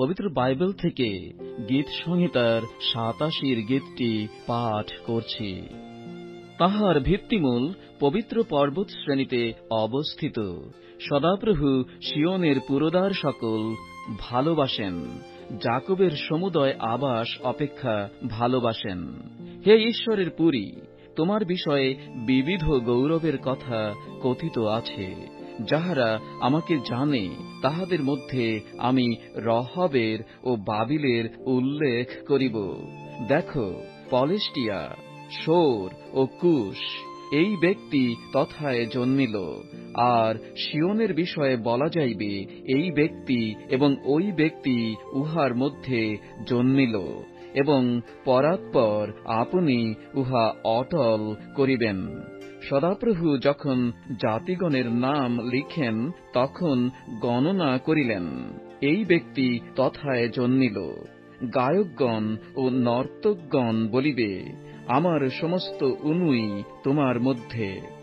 पवित्र बाइबल থেকে গীত সংহিতার ৮৭ গীতটি পাঠ করছি। তাহার ভিত্তিমূল পবিত্র পর্বত শ্রেণীতে অবস্থিত। সদাপ্রভু সিয়নের পুরোদার সকল ভালোবাসেন, জাকবের সমুদয় আবাস অপেক্ষা ভালোবাসেন। হে ঈশ্বরের পুরী, তোমার বিষয়ে বিবিধ গৌরবের কথা কথিত আছে। যাহারা আমাকে জানে তাহাদের মধ্যে আমি রহবের ও বাবিলের উল্লেখ করিব। দেখো, পলেস্টিয়া, সোর ও কুশ এই ব্যক্তি তথায় জন্মিল। আর সিয়নের বিষয়ে বলা যাইবে, এই ব্যক্তি এবং ওই ব্যক্তি উহার মধ্যে জন্মিল এবং পরাৎপর আপনি উহা অটল করিবেন। সদাপ্রভু যখন জাতিগণের নাম লিখেন তখন গণনা করিলেন, এই ব্যক্তি তথায় জন্মিল। গায়কগণ ও নর্তকগণ বলিবে, আমার সমস্ত অনুই তোমার মধ্যে।